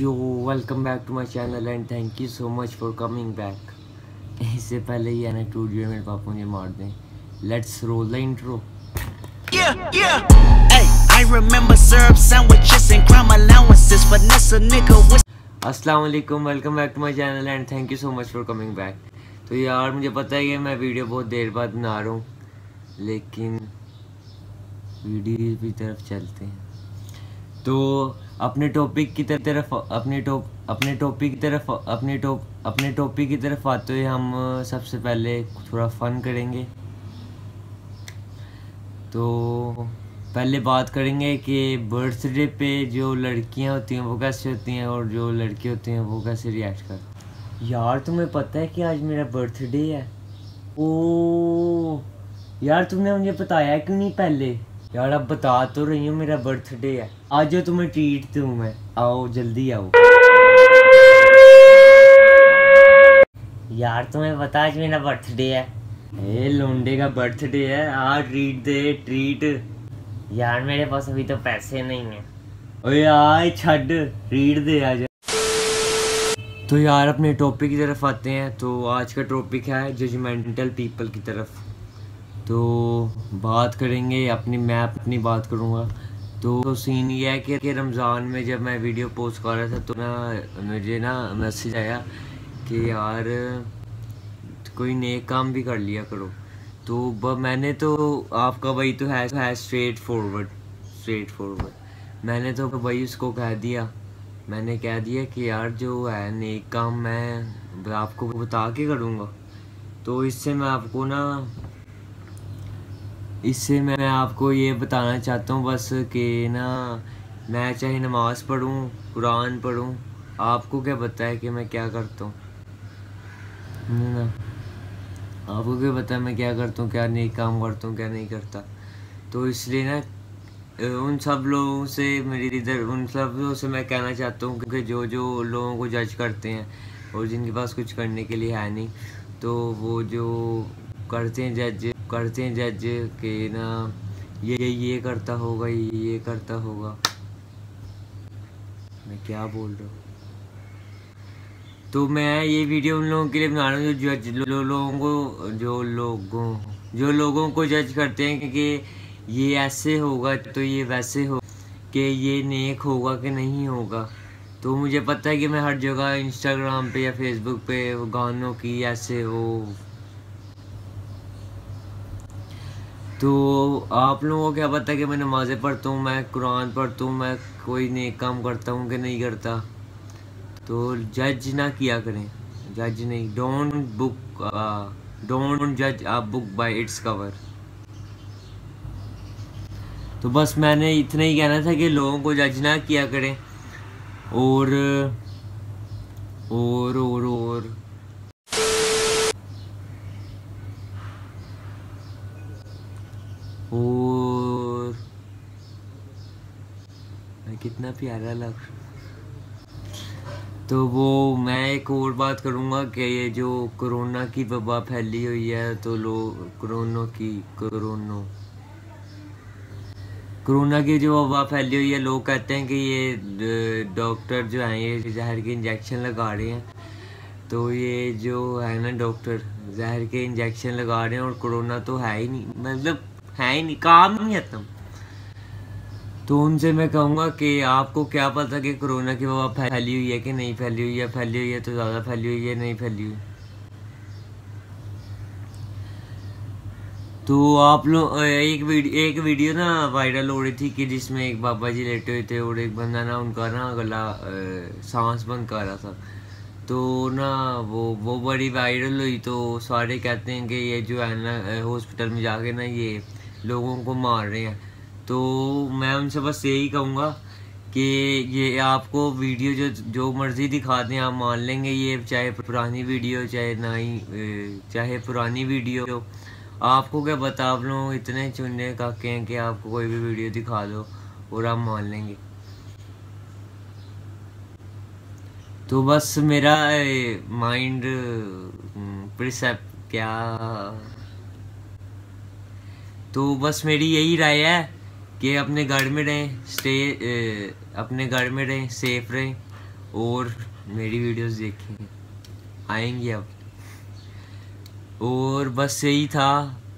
Yo welcome back to my channel and thank you so much for coming back. इससे पहले ही ना to D मेरे पापा मुझे मार दें। Let's roll the intro. अस्सलाम वालेकुम, welcome back to my channel and thank you so much for coming back. तो यार मुझे पता है कि मैं वीडियो बहुत देर बाद बना रहा हूँ, लेकिन वीडियो की तरफ चलते हैं। तो अपने टॉपिक की तरफ आते हुए हम सबसे पहले थोड़ा फन करेंगे। तो पहले बात करेंगे कि बर्थडे पे जो लड़कियां होती हैं वो कैसे होती हैं और जो लड़के होते हैं वो कैसे रिएक्ट करते हैं। यार तुम्हें पता है कि आज मेरा बर्थडे है? ओ यार तुमने मुझे बताया क्यों नहीं पहले? यार अब बता तो रही हूँ मेरा बर्थडे है। आज जो तुम्हें ट्रीट दूँ मैं, आओ जल्दी आओ। यार तुम्हें पता आज मेरा बर्थडे है? ए लोंडे का बर्थडे है, आज ट्रीट दे ट्रीट। यार मेरे पास अभी तो पैसे नहीं है। ओए यार छड, ट्रीट दे आज। तो यार अपने टॉपिक की तरफ आते हैं। तो आज का टॉपिक है जजमेंटल पीपल की तरफ। तो बात करेंगे अपनी, मैं अपनी बात करूँगा। तो सीन ये है कि रमज़ान में जब मैं वीडियो पोस्ट कर रहा था तो ना मुझे ना मैसेज आया कि यार कोई नेक काम भी कर लिया करो। तो मैंने तो आपका भाई तो है स्ट्रेट फॉरवर्ड मैंने तो भाई उसको कह दिया, मैंने कह दिया कि यार जो है नेक काम मैं आपको बता के करूँगा। तो इससे मैं आपको ये बताना चाहता हूँ बस कि ना मैं चाहे नमाज़ पढ़ूँ कुरान पढ़ूँ, आपको क्या पता है कि मैं क्या करता हूँ? ना आपको क्या पता है मैं क्या करता हूँ, क्या नेक काम करता हूँ, क्या नहीं करता। तो इसलिए ना उन सब लोगों से मैं कहना चाहता हूँ कि जो जो लोगों को जज करते हैं और जिनके पास कुछ करने के लिए है नहीं, तो वो जो करते हैं जज के ना ये करता होगा, ये करता होगा। मैं क्या बोल रहा हूँ? तो मैं ये वीडियो उन लोगों के लिए बना रहा हूँ जो जज लोगों को जज करते हैं कि ये ऐसे होगा तो ये वैसे हो, कि ये नेक होगा कि नहीं होगा। तो मुझे पता है कि मैं हर जगह इंस्टाग्राम पे या फेसबुक पे गानों की ऐसे हो। तो आप लोगों को क्या पता है कि मैं नमाज़ें पढ़ता हूँ, मैं कुरान पढ़ता हूँ, मैं कोई नेक काम करता हूँ कि नहीं करता। तो जज ना किया करें, जज नहीं। डोंट जज a book by its cover. तो बस मैंने इतना ही कहना था कि लोगों को जज ना किया करें। और कितना प्यारा लग। तो वो मैं एक और बात करूँगा कि ये जो कोरोना की वबा फैली हुई है, तो लोग कोरोना की जो वबा फैली हुई है, लोग कहते हैं कि ये डॉक्टर जो हैं ये जहर के इंजेक्शन लगा रहे हैं। तो ये जो है ना डॉक्टर जहर के इंजेक्शन लगा रहे हैं और कोरोना तो है ही नहीं, मतलब है ही नहीं, काम नहीं आता। तो उनसे मैं कहूँगा कि आपको क्या पता कि कोरोना की वबा फैली हुई है कि नहीं फैली हुई है। फैली हुई है तो ज़्यादा फैली हुई है, नहीं फैली हुई। तो आप लोग एक वीडियो ना वायरल हो रही थी कि जिसमें एक बाबा जी लेटे हुए थे और एक बंदा ना उनका ना गला सांस बंद कर रहा था। तो ना वो बड़ी वायरल हुई। तो सारे कहते हैं कि ये जो है ना हॉस्पिटल में जाके ना ये लोगों को मार रहे हैं। तो मैं उनसे बस यही कहूँगा कि ये आपको वीडियो जो मर्ज़ी दिखाते हैं आप मान लेंगे, ये चाहे पुरानी वीडियो चाहे पुरानी वीडियो आपको क्या पता। आप लोग इतने चुने काके हैं कि आपको कोई भी वीडियो दिखा दो और आप मान लेंगे। तो बस मेरा माइंड प्रिसेप्ट क्या, तो बस मेरी यही राय है कि अपने घर में रहें, सेफ रहें और मेरी वीडियोस देखें आएंगे अब। और बस यही था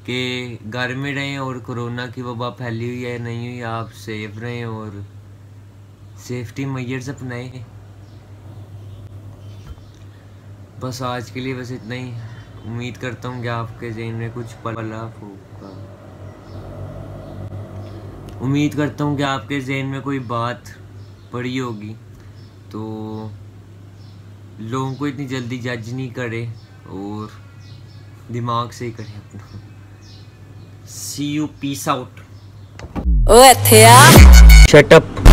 कि घर में रहें और कोरोना की वबा फैली हुई है नहीं हुई, आप सेफ रहें और सेफ्टी मेजर्स अपनाएं। बस आज के लिए बस इतना ही। उम्मीद करता हूँ कि आपके जहन में कुछ पला होगा, उम्मीद करता हूँ कि आपके जहन में कोई बात पड़ी होगी, तो लोगों को इतनी जल्दी जज नहीं करें और दिमाग से ही करें अपना। See you, peace out। ओए शट अप।